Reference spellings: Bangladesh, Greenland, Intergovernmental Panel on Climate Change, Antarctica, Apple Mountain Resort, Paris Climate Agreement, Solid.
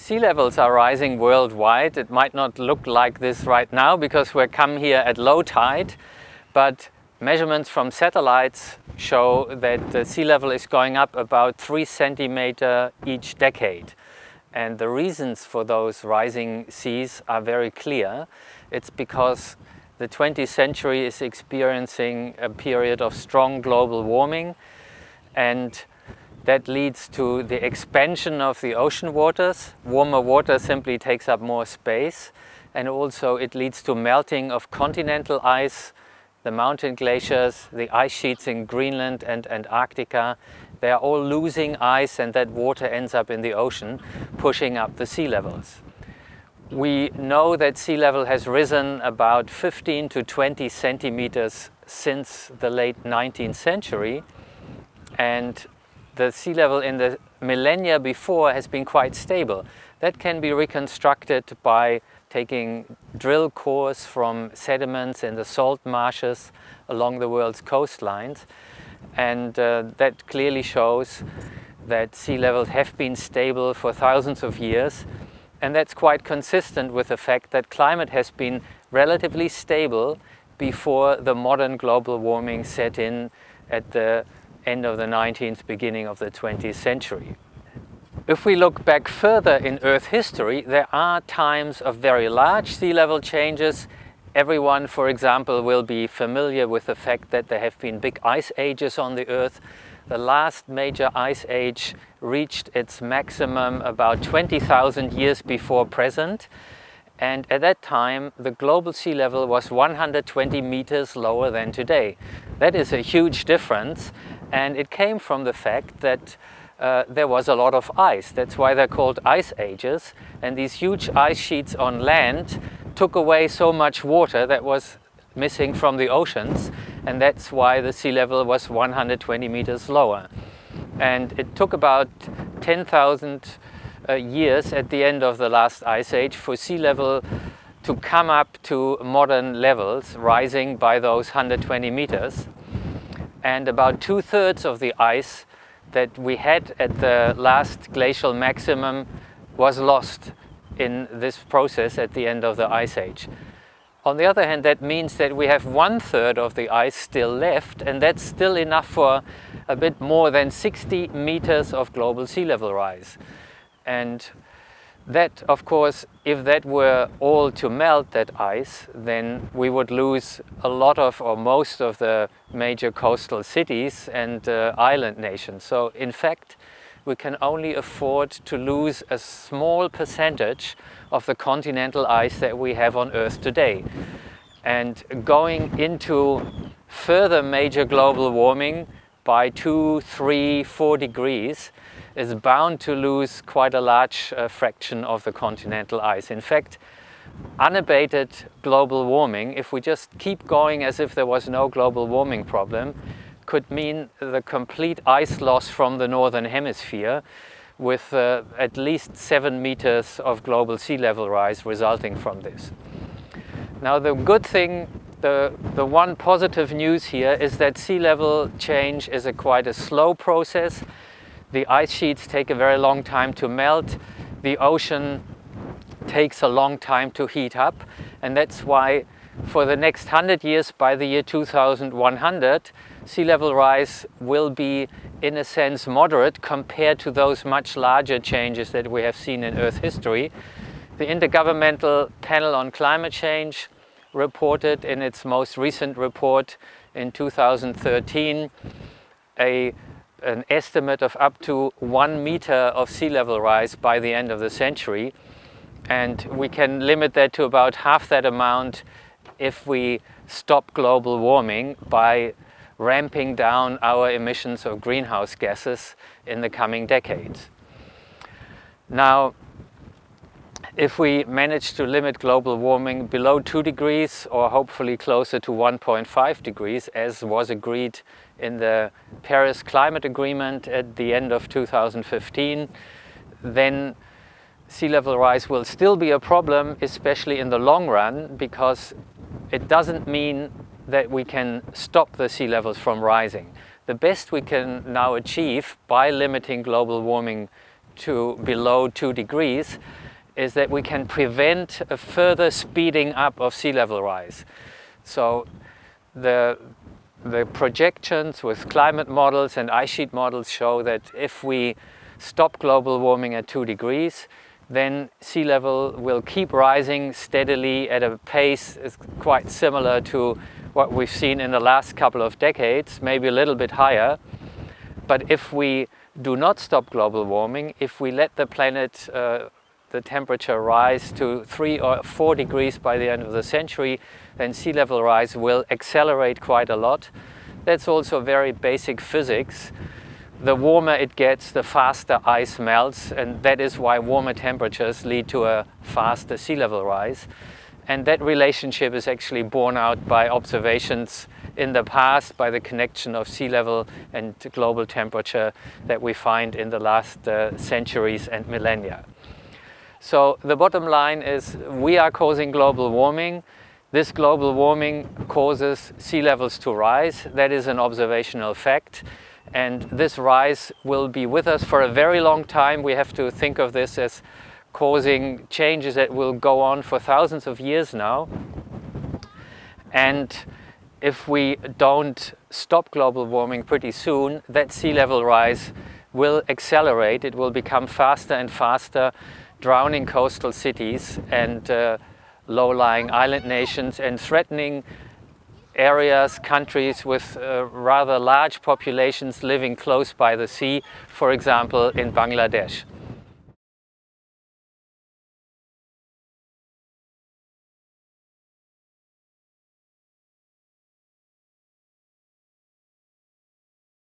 Sea levels are rising worldwide. It might not look like this right now because we're come here at low tide, but measurements from satellites show that the sea level is going up about 3 centimeters each decade. And the reasons for those rising seas are very clear. It's because the 20th century is experiencing a period of strong global warming, and that leads to the expansion of the ocean waters. Warmer water simply takes up more space, and also it leads to melting of continental ice. The mountain glaciers, the ice sheets in Greenland and Antarctica, they are all losing ice, and that water ends up in the ocean, pushing up the sea levels. We know that sea level has risen about 15 to 20 centimeters since the late 19th century, and the sea level in the millennia before has been quite stable. That can be reconstructed by taking drill cores from sediments in the salt marshes along the world's coastlines, and that clearly shows that sea levels have been stable for thousands of years, and that's quite consistent with the fact that climate has been relatively stable before the modern global warming set in at the end of the 19th, beginning of the 20th century. If we look back further in Earth history, there are times of very large sea level changes. Everyone, for example, will be familiar with the fact that there have been big ice ages on the Earth. The last major ice age reached its maximum about 20,000 years before present. And at that time, the global sea level was 120 meters lower than today. That is a huge difference. And it came from the fact that there was a lot of ice. That's why they're called ice ages, and these huge ice sheets on land took away so much water that was missing from the oceans, and that's why the sea level was 120 meters lower. And it took about 10,000 years at the end of the last ice age for sea level to come up to modern levels, rising by those 120 meters. And about 2/3 of the ice that we had at the last glacial maximum was lost in this process at the end of the ice age. On the other hand, that means that we have 1/3 of the ice still left, and that's still enough for a bit more than 60 meters of global sea level rise. And that, of course, if that were all to melt, that ice, then we would lose a lot of or most of the major coastal cities and island nations. So in fact, we can only afford to lose a small percentage of the continental ice that we have on Earth today. And going into further major global warming by 2, 3, 4 degrees, is bound to lose quite a large fraction of the continental ice. In fact, unabated global warming, if we just keep going as if there was no global warming problem, could mean the complete ice loss from the northern hemisphere, with at least 7 meters of global sea level rise resulting from this. Now, the good thing, the one positive news here, is that sea level change is quite a slow process. The ice sheets take a very long time to melt. The ocean takes a long time to heat up. And that's why for the next 100 years, by the year 2100, sea level rise will be, in a sense, moderate compared to those much larger changes that we have seen in Earth history. The Intergovernmental Panel on Climate Change reported in its most recent report in 2013 an estimate of up to 1 meter of sea level rise by the end of the century, and we can limit that to about half that amount if we stop global warming by ramping down our emissions of greenhouse gases in the coming decades. Now, if we manage to limit global warming below 2 degrees, or hopefully closer to 1.5 degrees, as was agreed in the Paris Climate Agreement at the end of 2015, then sea level rise will still be a problem, especially in the long run, because it doesn't mean that we can stop the sea levels from rising. The best we can now achieve by limiting global warming to below 2 degrees is that we can prevent a further speeding up of sea level rise. So the projections with climate models and ice sheet models show that if we stop global warming at 2 degrees, then sea level will keep rising steadily at a pace quite similar to what we've seen in the last couple of decades, maybe a little bit higher. But if we do not stop global warming, if we let the planet, the temperature rise to 3 or 4 degrees by the end of the century, then sea level rise will accelerate quite a lot. That's also very basic physics. The warmer it gets, the faster ice melts, and that is why warmer temperatures lead to a faster sea level rise. And that relationship is actually borne out by observations in the past, by the connection of sea level and global temperature that we find in the last centuries and millennia. So the bottom line is we are causing global warming. This global warming causes sea levels to rise. That is an observational fact. And this rise will be with us for a very long time. We have to think of this as causing changes that will go on for thousands of years now. And if we don't stop global warming pretty soon, that sea level rise will accelerate. It will become faster and faster, drowning coastal cities and low-lying island nations, and threatening areas, countries with rather large populations living close by the sea, for example in Bangladesh.